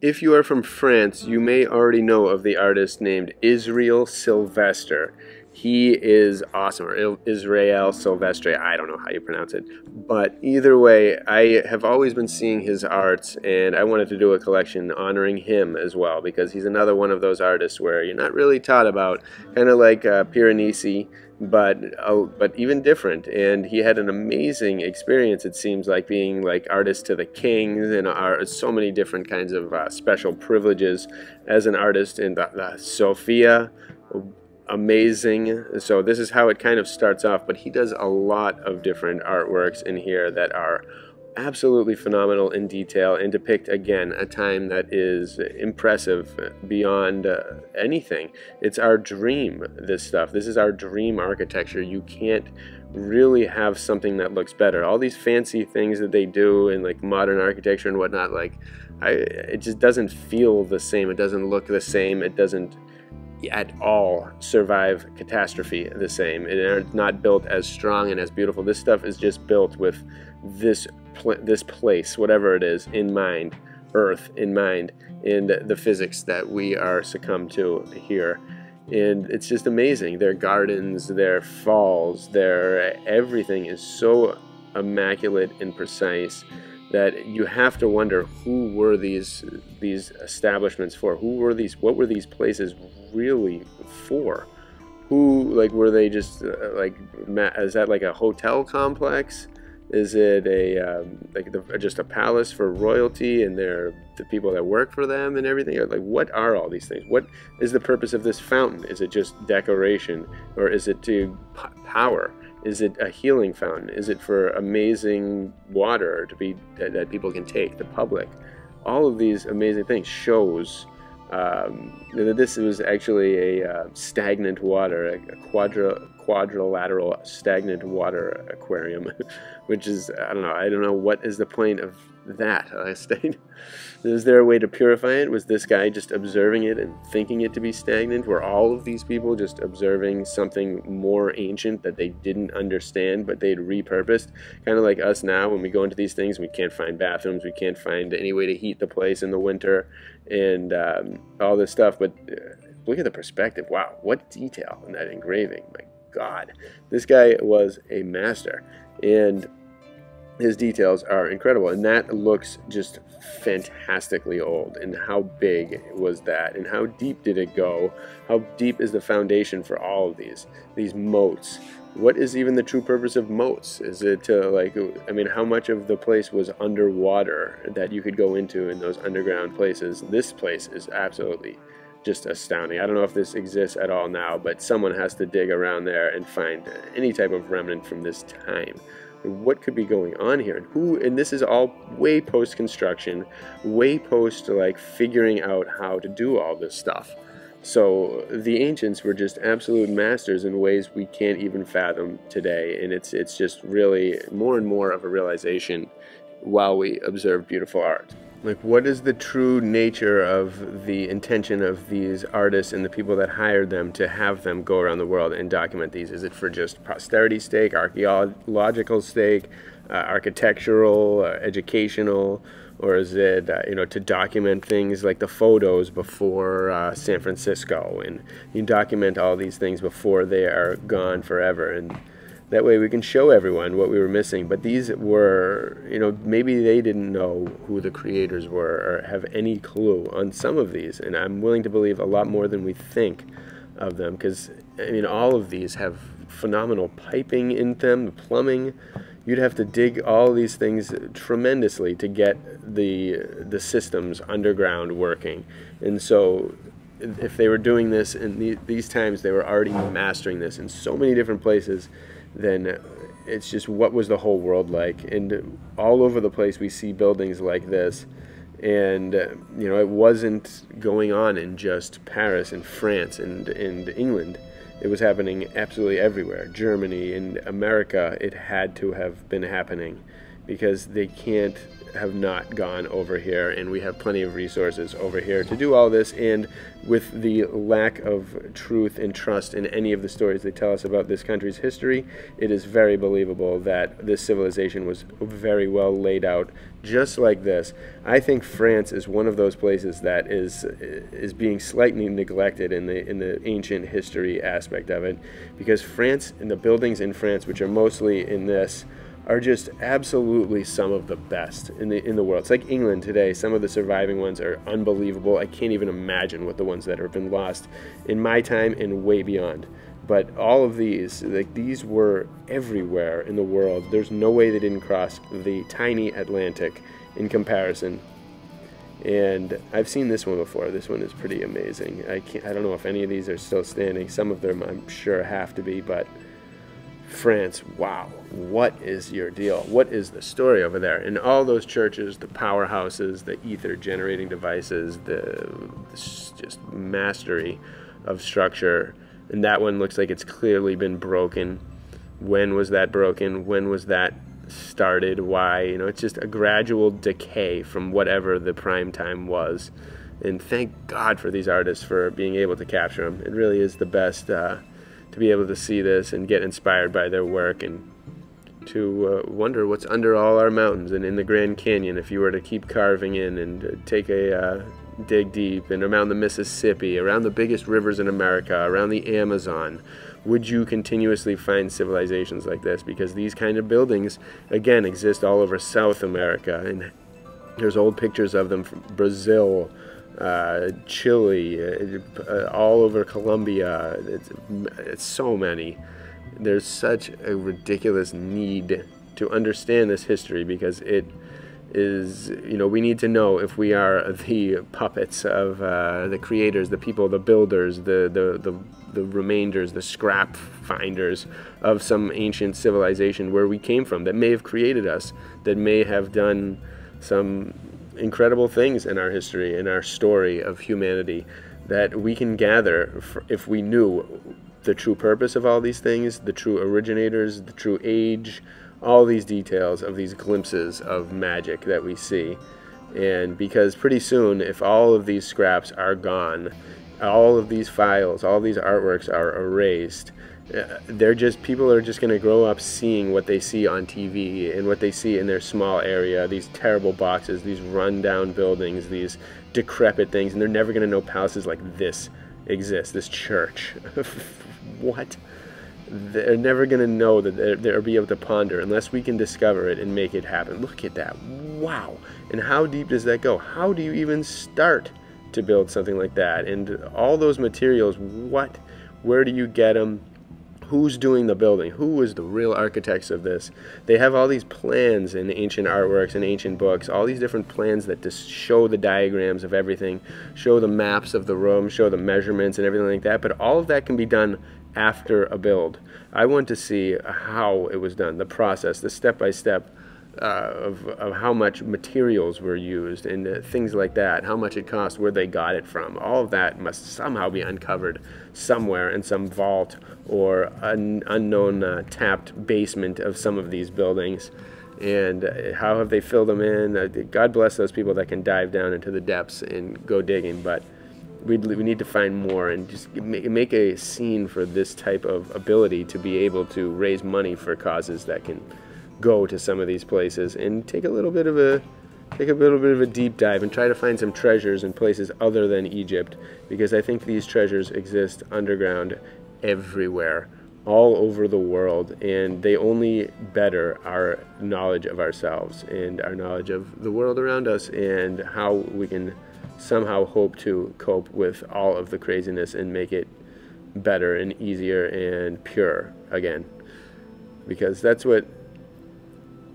If you are from France, you may already know of the artist named Israel Silvestre. He is awesome, or Israel Silvestre, I don't know how you pronounce it. But either way, I have always been seeing his arts, and I wanted to do a collection honoring him as well, because he's another one of those artists where you're not really taught about, kind of like Piranesi, but even different. And he had an amazing experience, it seems like, being like artist to the kings, and so many different kinds of special privileges as an artist in the Sofia. Amazing. So this is how it kind of starts off, but he does a lot of different artworks in here that are absolutely phenomenal in detail and depict, again, a time that is impressive beyond anything. It's our dream, this stuff. This is our dream architecture. You can't really have something that looks better. All these fancy things that they do in like modern architecture and whatnot, like it just doesn't feel the same. It doesn't look the same. It doesn't at all survive catastrophe the same. It's not built as strong and as beautiful. This stuff is just built with this place, whatever it is, in mind, earth in mind, and the physics that we are succumbed to here. And it's just amazing. Their gardens, their falls, their everything is so immaculate and precise that you have to wonder, who were these establishments for? Who were these? What were these places really for? Who, like, were they just like? Is that like a hotel complex? Is it a just a palace for royalty and the people that work for them and everything? Like, what are all these things? What is the purpose of this fountain? Is it just decoration, or is it to power? Is it a healing fountain? Is it for amazing water that people can take, the public? All of these amazing things. Shows that this was actually a stagnant water, a quadrilateral stagnant water aquarium, which is, I don't know what is the point of that. Is there a way to purify it? Was this guy just observing it and thinking it to be stagnant? Were all of these people just observing something more ancient that they didn't understand, but they'd repurposed? Kind of like us now, when we go into these things, we can't find bathrooms, we can't find any way to heat the place in the winter, and all this stuff. But look at the perspective. Wow, what detail in that engraving. My God, this guy was a master, and his details are incredible. And that looks just fantastically old. And how big was that? And how deep did it go? How deep is the foundation for all of these moats? What is even the true purpose of moats? Is it to, like, I mean, how much of the place was underwater that you could go into in those underground places? This place is absolutely just astounding. I don't know if this exists at all now, but someone has to dig around there and find any type of remnant from this time. What could be going on here? And who? And this is all way post-construction, way post like figuring out how to do all this stuff. So the ancients were just absolute masters in ways we can't even fathom today. And it's just really more and more of a realization while we observe beautiful art. Like, what is the true nature of the intention of these artists and the people that hired them to have them go around the world and document these? Is it for just posterity's sake, archaeological sake, architectural, educational, or is it to document things like the photos before San Francisco, and you document all these things before they are gone forever? And that way we can show everyone what we were missing. But these were, maybe they didn't know who the creators were or have any clue on some of these. And I'm willing to believe a lot more than we think of them, because, I mean, all of these have phenomenal piping in them, plumbing. You'd have to dig all these things tremendously to get the systems underground working. And so if they were doing this in these times, they were already mastering this in so many different places. Then it's just, what was the whole world like? And all over the place we see buildings like this, and it wasn't going on in just Paris and France and England. It was happening absolutely everywhere. Germany and America, it had to have been happening, because they can't have not gone over here, and we have plenty of resources over here to do all this. And with the lack of truth and trust in any of the stories they tell us about this country's history, it is very believable that this civilization was very well laid out just like this. I think France is one of those places that is being slightly neglected in the ancient history aspect of it, because France and the buildings in France, which are mostly in this, are just absolutely some of the best in the world. It's like England today. Some of the surviving ones are unbelievable. I can't even imagine what the ones that have been lost in my time and way beyond. But all of these, like, these were everywhere in the world. There's no way they didn't cross the tiny Atlantic in comparison. And I've seen this one before. This one is pretty amazing. I don't know if any of these are still standing. Some of them I'm sure have to be, but France, wow, what is your deal? What is the story over there? And all those churches, the powerhouses, the ether generating devices, the just mastery of structure. And that one looks like it's clearly been broken. When was that broken? When was that started? Why? You know, it's just a gradual decay from whatever the prime time was. And thank God for these artists for being able to capture them. It really is the best to be able to see this and get inspired by their work, and to wonder what's under all our mountains and in the Grand Canyon. If you were to keep carving in and take a dig deep and around the Mississippi, around the biggest rivers in America, around the Amazon, would you continuously find civilizations like this? Because these kind of buildings, again, exist all over South America, and there's old pictures of them from Brazil, Chile, all over Colombia. It's so many. There's such a ridiculous need to understand this history, because it is, you know, we need to know if we are the puppets of the creators, the people, the builders, the remainders, the scrap finders of some ancient civilization where we came from, that may have created us, that may have done some incredible things in our history, in our story of humanity, that we can gather if we knew the true purpose of all these things, the true originators, the true age, all these details of these glimpses of magic that we see. And because pretty soon, if all of these scraps are gone, all of these files, all these artworks are erased, people are just going to grow up seeing what they see on TV and what they see in their small area, these terrible boxes, these run-down buildings, these decrepit things, and they're never going to know palaces like this exist, this church. What? They're never going to know that they'll be able to ponder unless we can discover it and make it happen. Look at that. Wow. And how deep does that go? How do you even start to build something like that? And all those materials, what? Where do you get them? Who's doing the building? Who is the real architects of this? They have all these plans in ancient artworks and ancient books, all these different plans that just show the diagrams of everything, show the maps of the room, show the measurements and everything like that, but all of that can be done after a build. I want to see how it was done, the process, the step-by-step of how much materials were used and things like that, how much it cost, where they got it from. All of that must somehow be uncovered somewhere in some vault or an unknown tapped basement of some of these buildings. And how have they filled them in? God bless those people that can dive down into the depths and go digging, but we need to find more and just make a scene for this type of ability to be able to raise money for causes that can go to some of these places and take a little bit of a deep dive and try to find some treasures in places other than Egypt, because I think these treasures exist underground everywhere, all over the world, and they only better our knowledge of ourselves and our knowledge of the world around us, and how we can somehow hope to cope with all of the craziness and make it better and easier and pure again, because that's what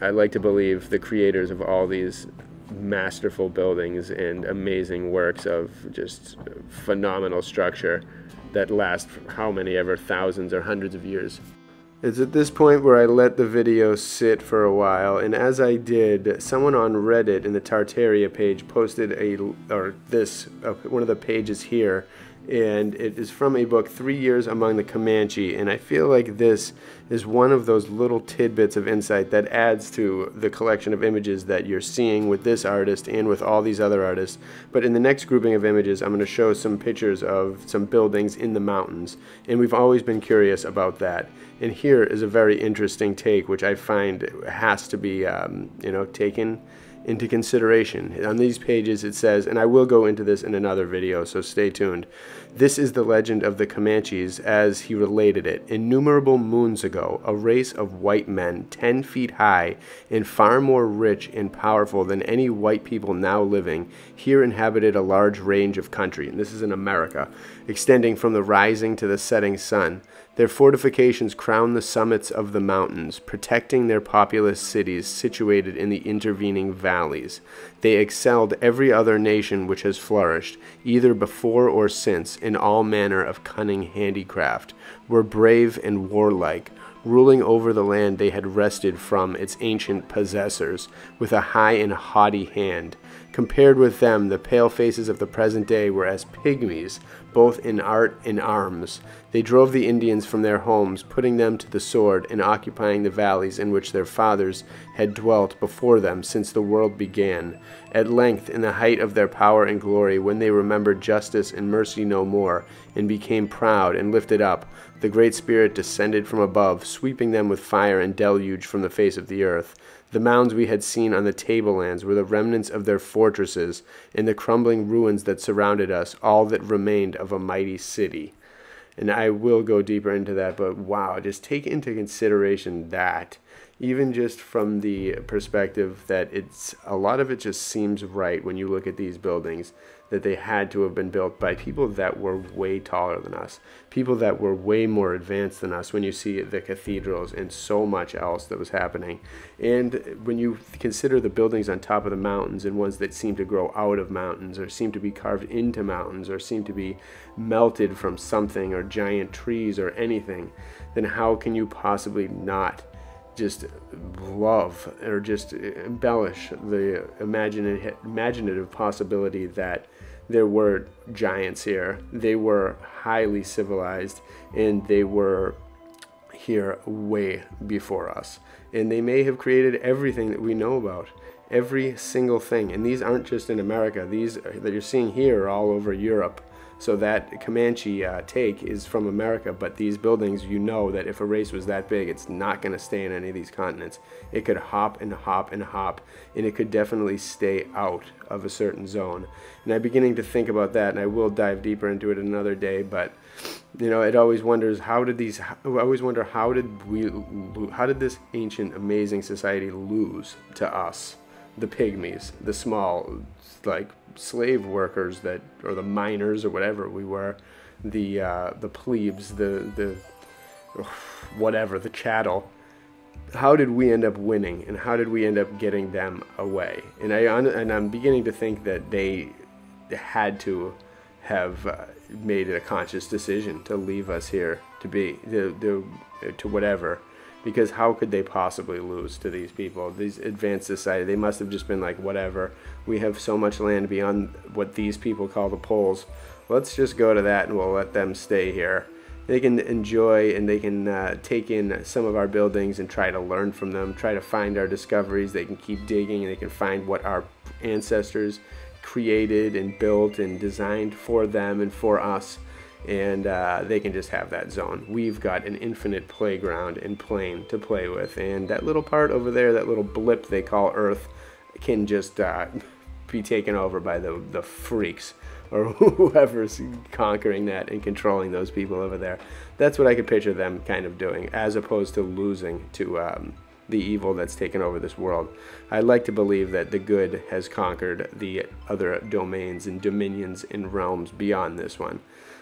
I like to believe the creators of all these masterful buildings and amazing works of just phenomenal structure that last for how many ever thousands or hundreds of years. It's at this point where I let the video sit for a while, and as I did, someone on Reddit in the Tartaria page posted one of the pages here and it is from a book, 3 Years Among the Comanche, and I feel like this is one of those little tidbits of insight that adds to the collection of images that you're seeing with this artist and with all these other artists. But in the next grouping of images, I'm going to show some pictures of some buildings in the mountains, and we've always been curious about that. And here is a very interesting take, which I find has to be taken into consideration. On these pages it says, and I will go into this in another video, so stay tuned, this is the legend of the Comanches as he related it. Innumerable moons ago, a race of white men 10 feet high and far more rich and powerful than any white people now living, here inhabited a large range of country, and this is in America, extending from the rising to the setting sun. Their fortifications crown the summits of the mountains, protecting their populous cities situated in the intervening valleys. They excelled every other nation which has flourished, either before or since, in all manner of cunning handicraft, were brave and warlike, ruling over the land they had wrested from its ancient possessors with a high and haughty hand. Compared with them, the pale faces of the present day were as pygmies, both in art and arms. They drove the Indians from their homes, putting them to the sword and occupying the valleys in which their fathers had dwelt before them since the world began. At length, in the height of their power and glory, when they remembered justice and mercy no more, and became proud and lifted up, the Great Spirit descended from above, sweeping them with fire and deluge from the face of the earth. The mounds we had seen on the tablelands were the remnants of their fortresses, and the crumbling ruins that surrounded us, all that remained of a mighty city. And I will go deeper into that, but wow, just take into consideration that, even just from the perspective that it's a lot of it just seems right when you look at these buildings, that they had to have been built by people that were way taller than us, people that were way more advanced than us, when you see the cathedrals and so much else that was happening. And when you consider the buildings on top of the mountains and ones that seem to grow out of mountains or seem to be carved into mountains or seem to be melted from something or giant trees or anything, then how can you possibly not just love or just embellish the imaginative possibility that there were giants here, they were highly civilized, and they were here way before us, and they may have created everything that we know about, every single thing. And these aren't just in America, these that you're seeing here are all over Europe. So that Comanche take is from America, but these buildings, you know that if a race was that big, it's not going to stay in any of these continents. It could hop and hop and hop, and it could definitely stay out of a certain zone. And I'm beginning to think about that, and I will dive deeper into it another day, but you know, it always wonders how did this ancient amazing society lose to us, the pygmies, the small like slave workers that, or the miners or whatever we were, the plebes, the whatever, the chattel. How did we end up winning, and how did we end up getting them away? And I'm beginning to think that they had to have made it a conscious decision to leave us here to be to whatever. Because how could they possibly lose to these people, these advanced society? They must have just been like, whatever, we have so much land beyond what these people call the poles. Let's just go to that and we'll let them stay here. They can enjoy, and they can take in some of our buildings and try to learn from them, try to find our discoveries. They can keep digging, and they can find what our ancestors created and built and designed for them and for us. And they can just have that zone. We've got an infinite playground and plane to play with, and that little part over there, that little blip they call Earth, can just be taken over by the freaks or whoever's conquering that and controlling those people over there. That's what I could picture them kind of doing, as opposed to losing to the evil that's taken over this world. I like to believe that the good has conquered the other domains and dominions and realms beyond this one,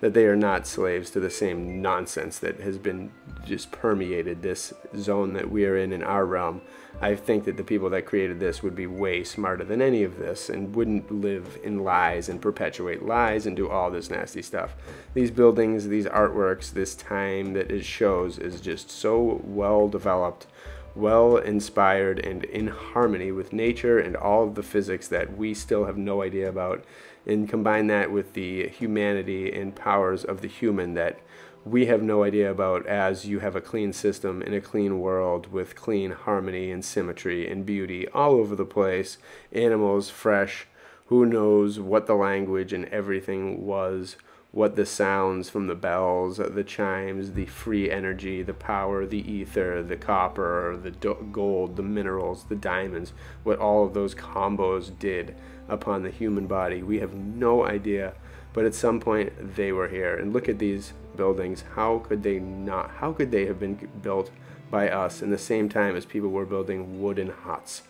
that they are not slaves to the same nonsense that has been just permeated this zone that we are in our realm. I think that the people that created this would be way smarter than any of this and wouldn't live in lies and perpetuate lies and do all this nasty stuff. These buildings, these artworks, this time that it shows is just so well developed, well inspired and in harmony with nature and all of the physics that we still have no idea about, and combine that with the humanity and powers of the human that we have no idea about, as you have a clean system in a clean world with clean harmony and symmetry and beauty all over the place, animals fresh, who knows what the language and everything was, what the sounds from the bells, the chimes, the free energy, the power, the ether, the copper, the gold, the minerals, the diamonds, what all of those combos did upon the human body. We have no idea, but at some point they were here. And look at these buildings. How could they not? How could they have been built by us in the same time as people were building wooden huts?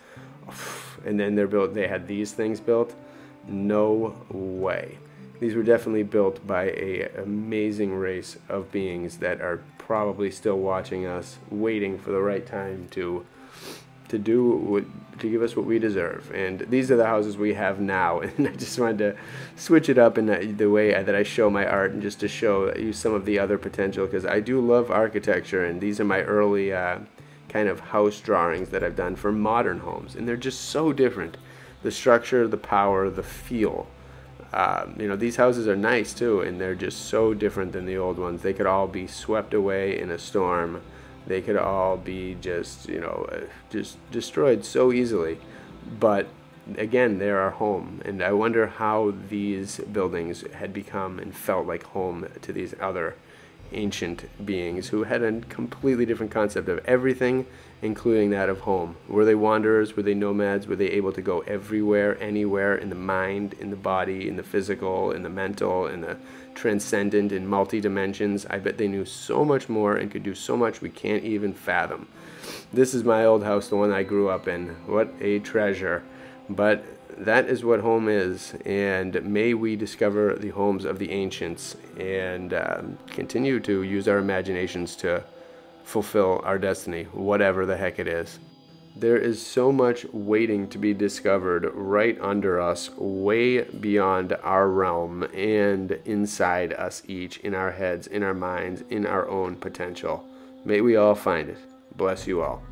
And then they had these things built? No way. These were definitely built by an amazing race of beings that are probably still watching us, waiting for the right time to give us what we deserve. And these are the houses we have now. And I just wanted to switch it up in the way that I show my art, and just to show you some of the other potential, because I do love architecture. And these are my early kind of house drawings that I've done for modern homes. And they're just so different. The structure, the power, the feel. You know, these houses are nice too, and they're just so different than the old ones. They could all be swept away in a storm. They could all be just, you know, just destroyed so easily. But again, they're our home, and I wonder how these buildings had become and felt like home to these other ancient beings who had a completely different concept of everything, including that of home. Were they wanderers? Were they nomads? Were they able to go everywhere, anywhere, in the mind, in the body, in the physical, in the mental, in the transcendent, in multi dimensions? I bet they knew so much more and could do so much we can't even fathom. This is my old house, the one I grew up in. What a treasure. But that is what home is, and may we discover the homes of the ancients and continue to use our imaginations to fulfill our destiny, whatever the heck it is. There is so much waiting to be discovered right under us, way beyond our realm and inside us each, in our heads, in our minds, in our own potential. May we all find it. Bless you all.